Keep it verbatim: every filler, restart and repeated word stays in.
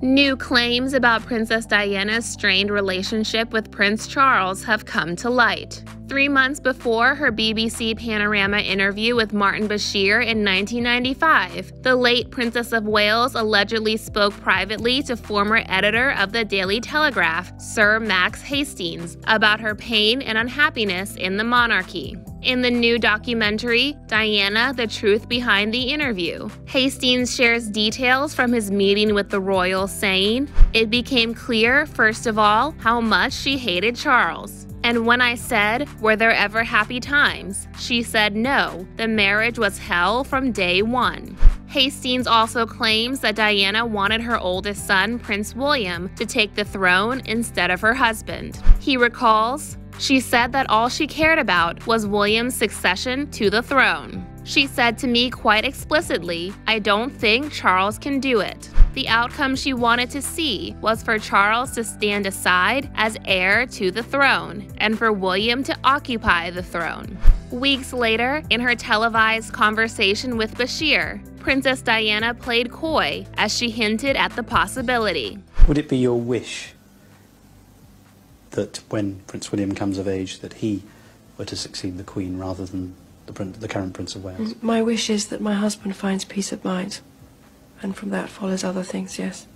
New claims about Princess Diana's strained relationship with Prince Charles have come to light. Three months before her B B C Panorama interview with Martin Bashir in nineteen ninety-five, the late Princess of Wales allegedly spoke privately to former editor of the Daily Telegraph, Sir Max Hastings, about her pain and unhappiness in the monarchy. In the new documentary, Diana: The Truth Behind the Interview, Hastings shares details from his meeting with the royal, saying, "It became clear, first of all, how much she hated Charles. And when I said, 'Were there ever happy times?' she said no, the marriage was hell from day one." Hastings also claims that Diana wanted her oldest son, Prince William, to take the throne instead of her husband. He recalls, "She said that all she cared about was William's succession to the throne. She said to me quite explicitly, 'I don't think Charles can do it.'" The outcome she wanted to see was for Charles to stand aside as heir to the throne and for William to occupy the throne. Weeks later, in her televised conversation with Bashir, Princess Diana played coy as she hinted at the possibility. Would it be your wish that when Prince William comes of age, that he were to succeed the Queen rather than the, prince, the current Prince of Wales? My wish is that my husband finds peace of mind, and from that follows other things, yes.